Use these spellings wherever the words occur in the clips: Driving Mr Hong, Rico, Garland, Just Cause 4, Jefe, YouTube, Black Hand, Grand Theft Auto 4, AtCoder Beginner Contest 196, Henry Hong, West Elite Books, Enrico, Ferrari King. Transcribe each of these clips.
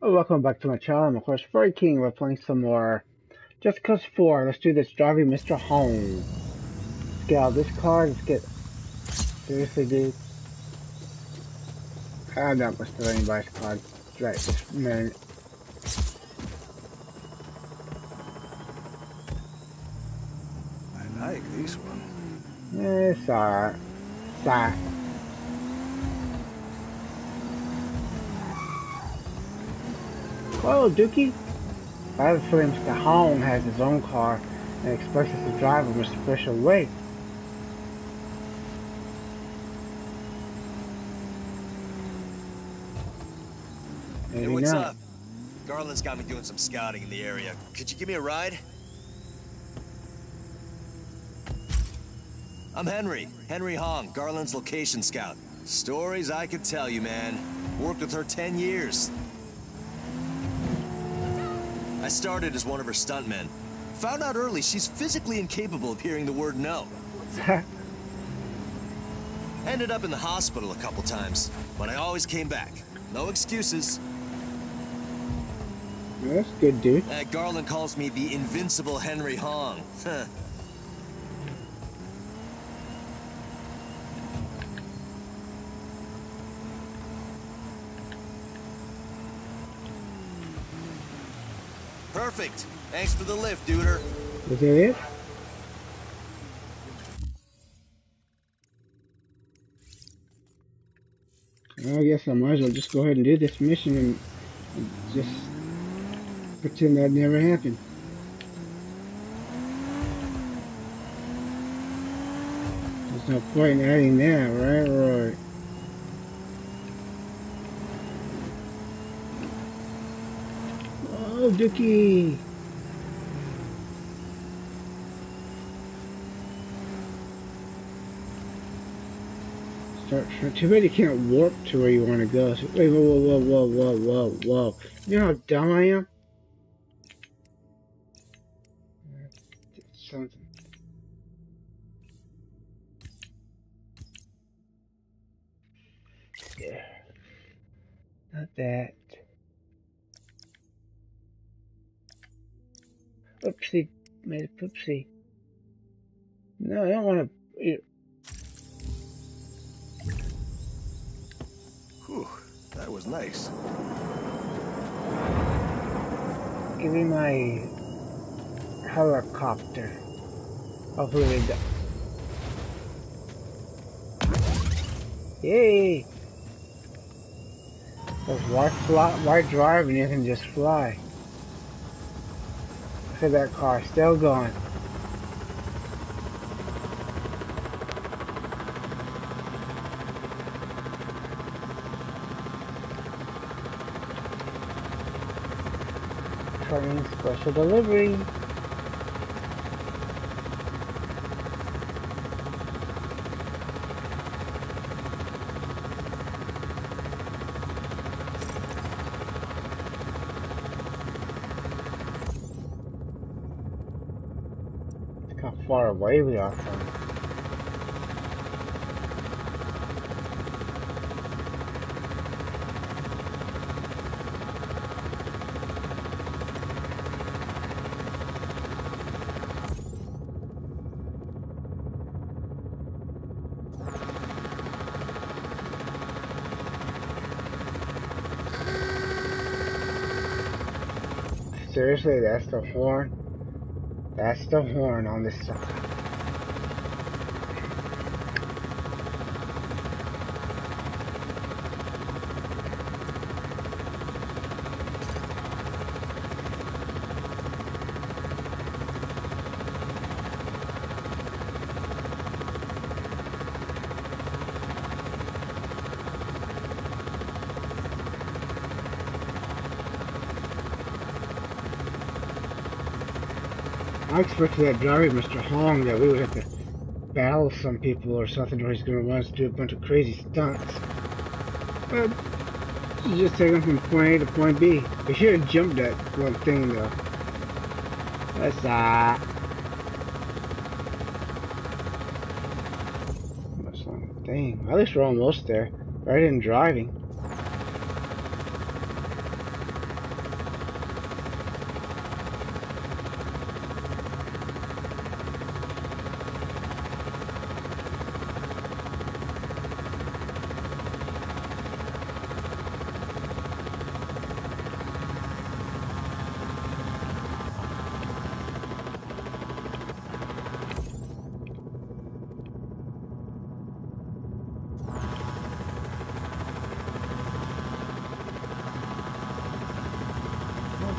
Welcome back to my channel. I'm of course Ferrari King. We're playing some more Just Cause 4. Let's do this Driving Mr Hong. Let's get out this car. Let's get... Seriously, dude. I'm not going to steal anybody's car right this minute. I like these ones. Yeah, it's alright. It's alright. Whoa, Dookie! I have a feeling Mr. Hong has his own car and expects us to drive him a special way. Maybe hey, what's up? Garland's got me doing some scouting in the area. Could you give me a ride? I'm Henry Hong, Garland's location scout. Stories I could tell you, man. Worked with her 10 years. I started as one of her stuntmen. Found out early she's physically incapable of hearing the word no. Ended up in the hospital a couple times, but I always came back. No excuses. That's good, dude. Garland calls me the invincible Henry Hong. Perfect. Thanks for the lift, duder. Is that it? I guess I might as well just go ahead and do this mission and just pretend that never happened. There's no point in adding that, right? Right. Oh, Dookie! Too bad you can't warp to where you want to go. So, wait, whoa. You know how dumb I am? Something. Yeah. Not that. Oopsie. Made a poopsie. No, I don't want to... Whew, that was nice. Give me my helicopter. Hopefully we go. Yay! Because why drive and you can just fly? Look at that car, still going. Special delivery. Look how far away we are from it. Seriously, that's the horn. That's the horn on this side. I expected that Driving Mr. Hong that we would have to battle some people or something, or he's going to want us to do a bunch of crazy stunts. But you just take him from point A to point B. We should have jumped that one thing though. That's ah. That's on the thing. At least we're almost there. Right in driving.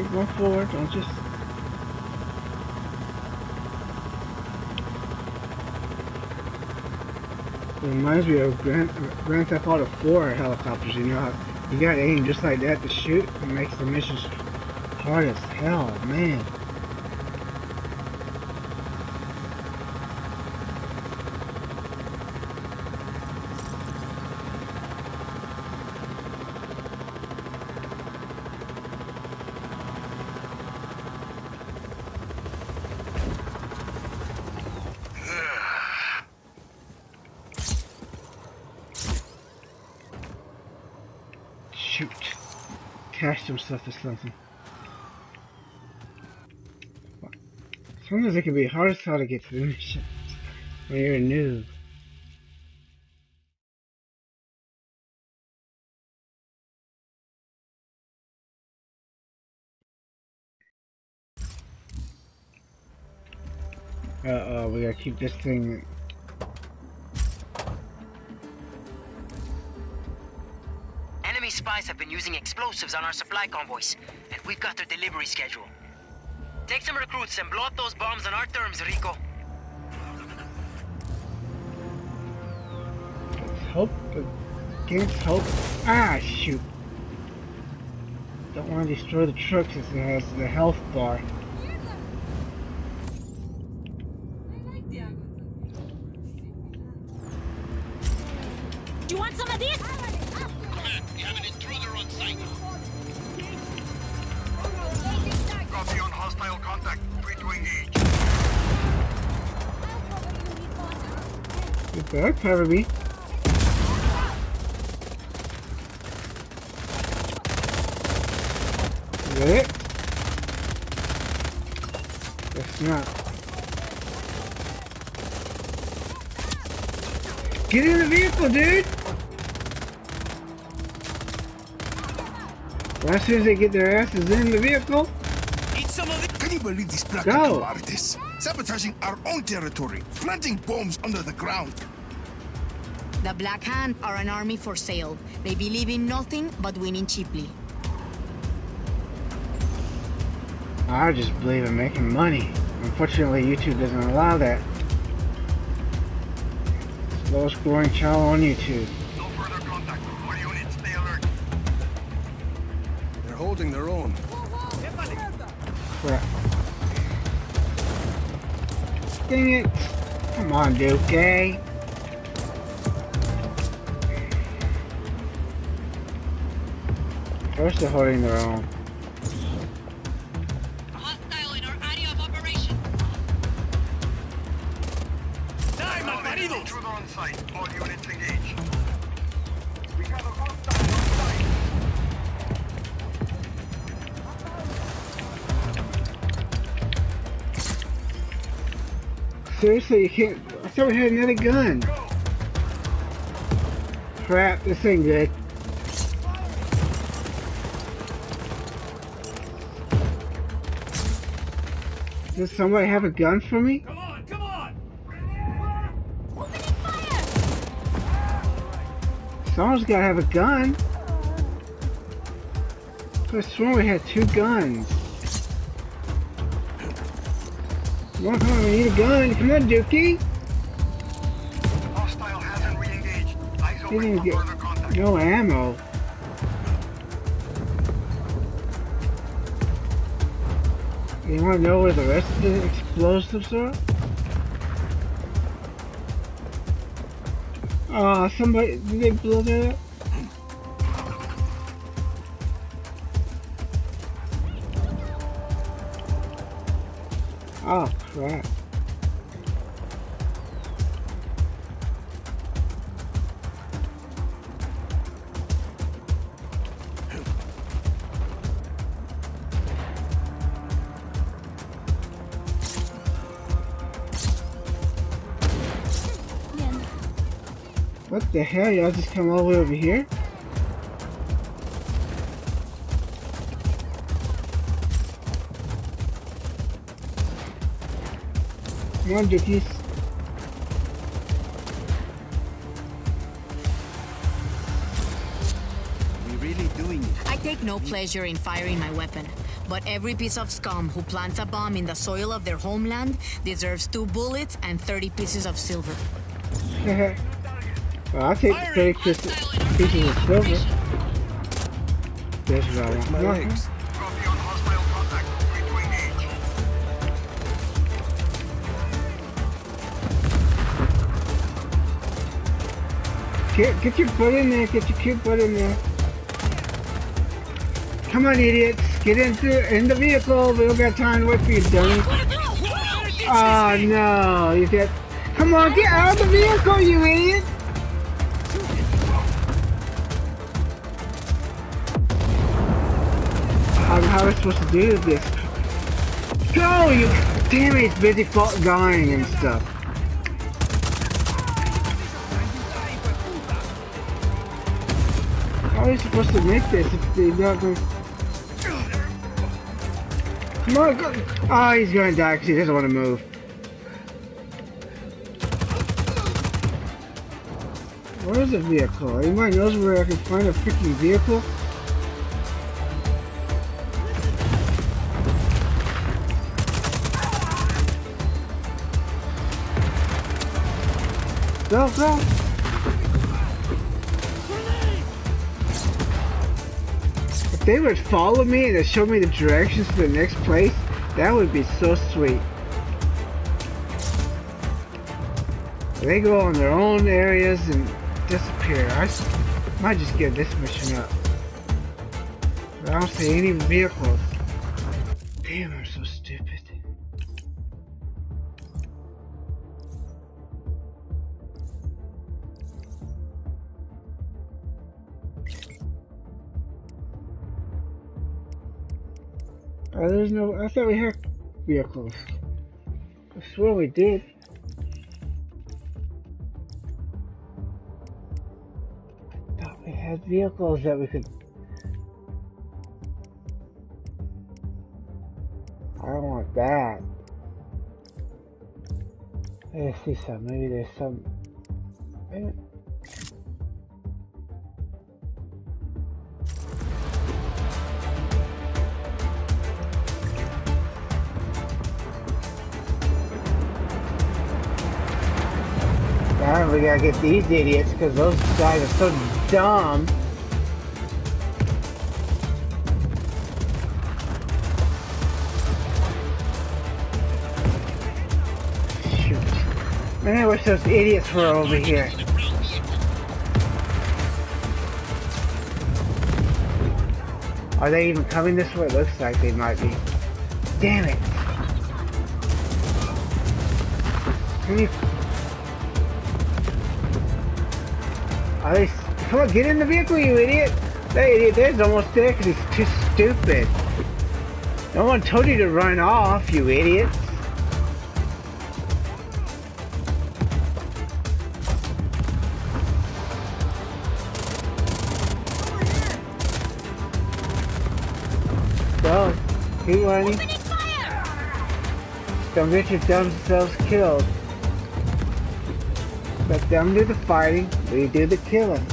Keep going forward, don't just... It reminds me of Grand Theft Auto 4 helicopters, you know how you gotta aim just like that to shoot. It makes the missions hard as hell, man. Himself or something. Sometimes it can be hard as hell to get to the missions when you're a noob. Uh oh, we gotta keep this thing. Spies have been using explosives on our supply convoys, and we've got their delivery schedule. Take some recruits and blow up those bombs on our terms, Rico. Hope against hope. Ah, shoot. Don't want to destroy the truck since it has the health bar. Do you want some of this? Contact, 3 to engage. Good bird, Ferrari. Is that it? That's not. Get in the vehicle, dude! Well, as soon as they get their asses in the vehicle, can you believe these black artists sabotaging our own territory, planting bombs under the ground? The Black Hand are an army for sale. They believe in nothing but winning cheaply. I just believe in making money. Unfortunately, YouTube doesn't allow that. Slowest growing channel on YouTube. No further contact. All units, stay alert. They're holding their own. Crap. Dang it. Come on, dude, okay? First they're holding their own. Hostile in our area of operation. Die, my marido! Intruder on site. All units engaged. We have a hostile on site. Seriously, you can't. I thought we had another gun. Crap, this ain't good. Does somebody have a gun for me? Come on, come on! Opening fire! Someone's gotta have a gun. I swear we had two guns. Come on, we need a gun. Come on, Dookie. Hostile hasn't re-engaged. Eyes open for further contact. No ammo. You want to know where the rest of the explosives are? Ah, somebody did they blow that up? Oh crap. What the hell, y'all just come all the way over here? Come on, Dickies. We really doing it. I take no pleasure in firing my weapon, But every piece of scum who plants a bomb in the soil of their homeland deserves 2 bullets and 30 pieces of silver. Well, I'll take the 30 pieces of silver. That's what I want. My legs. Get your butt in there, get your cute butt in there. Come on, idiots, get in the vehicle. We don't got time to wait for you, dummy. Oh no, you get. Come on, get out of the vehicle, you idiot! How are we supposed to do this? Go, you damn it, it's busy dying and stuff. How are you supposed to make this if they don't go? Come on, go! Oh, he's gonna die because he doesn't want to move. Where's the vehicle? Anybody knows where I can find a freaking vehicle? Go, go! If they would follow me and show me the directions to the next place, that would be so sweet. They go on their own areas and disappear. I might just give this mission up. I don't see any vehicles. Damn, I'm so stupid. Oh, there's no. I thought we had vehicles. I swear we did. I thought we had vehicles that we could. I don't want that. I see some. Maybe there's some. Maybe... Alright, we gotta get these idiots because those guys are so dumb. Shoot. Man, I wish those idiots were over here. Are they even coming this way? It looks like they might be. Damn it. Can you... Come on, get in the vehicle, you idiot! That idiot there's almost there because he's too stupid. No one told you to run off, you idiots. Go, keep running. Don't get your dumb selves killed. Let them do the fighting, we do the killing.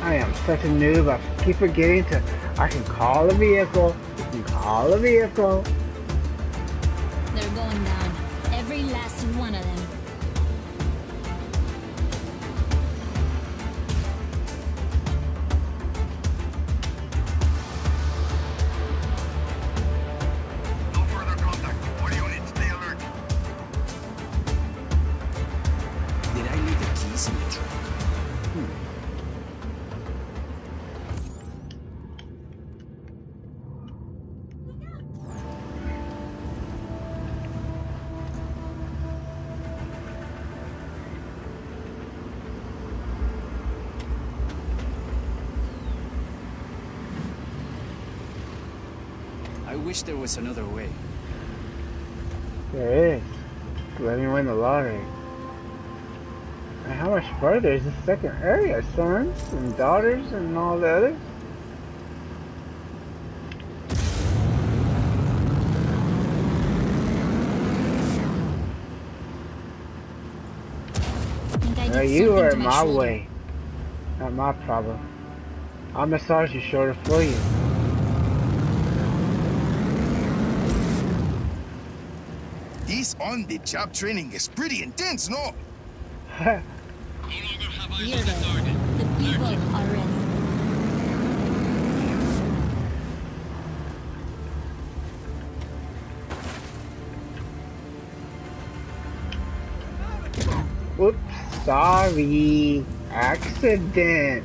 I am such a noob, I keep forgetting to... I can call a vehicle, you can call a vehicle. They're going down, every last one of them. No further contact, all units stay alert. Did I leave the keys in the truck? I wish there was another way. There is. Let me win the lottery. And how much further is the second area? Sons and daughters and all the others? Now you are in my way. Not my problem. I'll massage your shoulder for you. This on-the-job training is pretty intense, no? Here the people are ready. Oops, sorry. Accident.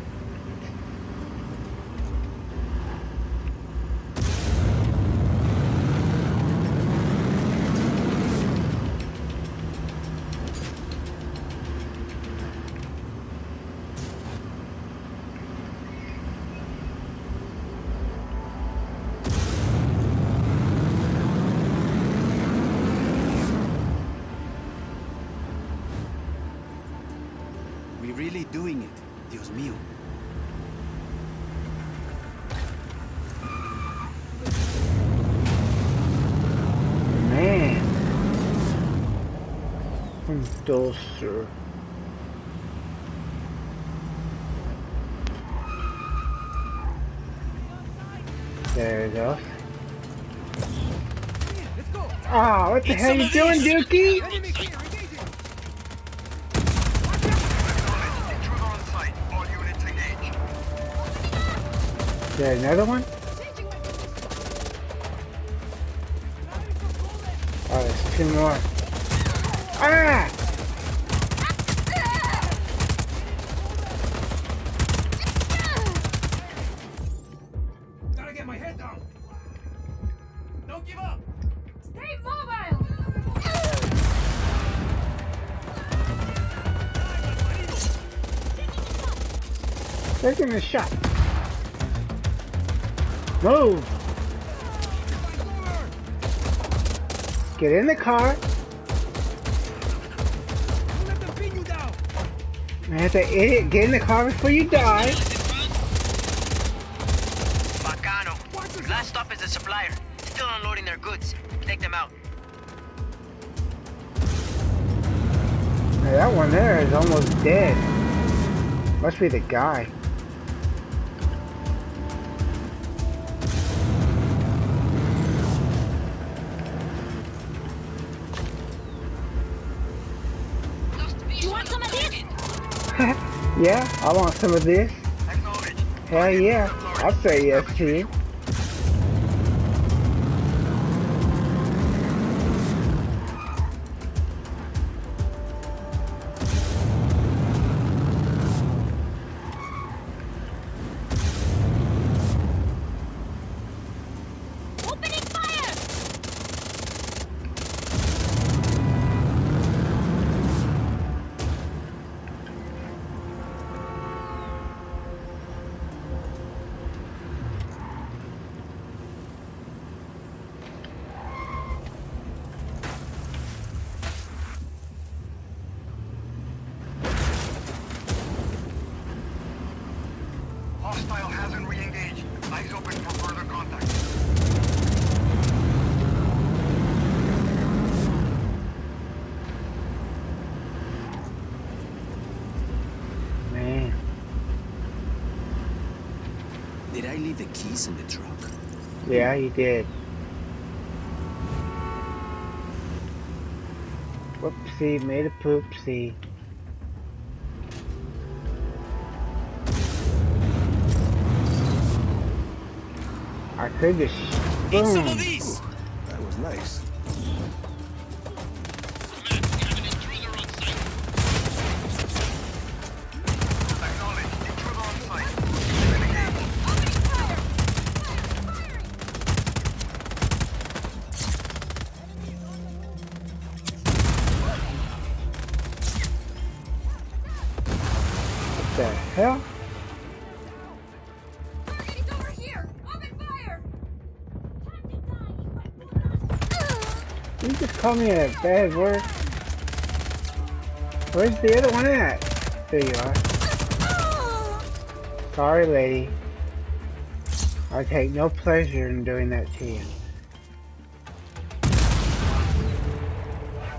Sir. There we go. Ah, oh, what the hell you doing, Dookie? Is there another one? Oh, there's two more. Ah! Give me a shot. Move. Get in the car. Man, that idiot, get in the car before you die. Bacano. Last stop is the supplier. Still unloading their goods. Take them out. Hey, that one there is almost dead. Must be the guy. Yeah, I want some of this. Hell yeah, I'll say yes to you. In the truck. Yeah, you did. Whoopsie, made a poopsie. I could just eat some of these. That was nice. Call me a bad word. Where's the other one at? There you are. Sorry, lady. I take no pleasure in doing that to you.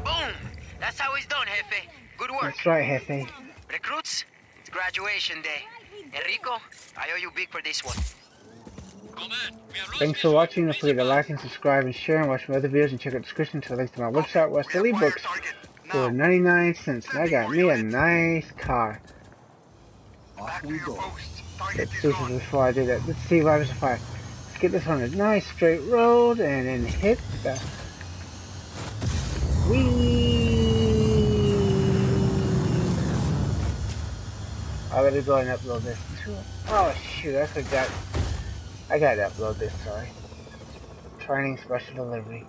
Boom! That's how it's done, Jefe. Good work. That's right, Jefe. Recruits, it's graduation day. Enrico, I owe you big for this one. Thanks for watching. Don't forget to like and subscribe and share and watch my other videos and check out the description for links to my website, West Elite Books, for 99 cents. And I got me a nice car. Off we go. Let's do this before I do that. Let's see if I was a fire. Let's get this on a nice straight road and then hit the... I better go and upload this too. Oh shoot, I forgot. I gotta upload this, sorry. Training special delivery.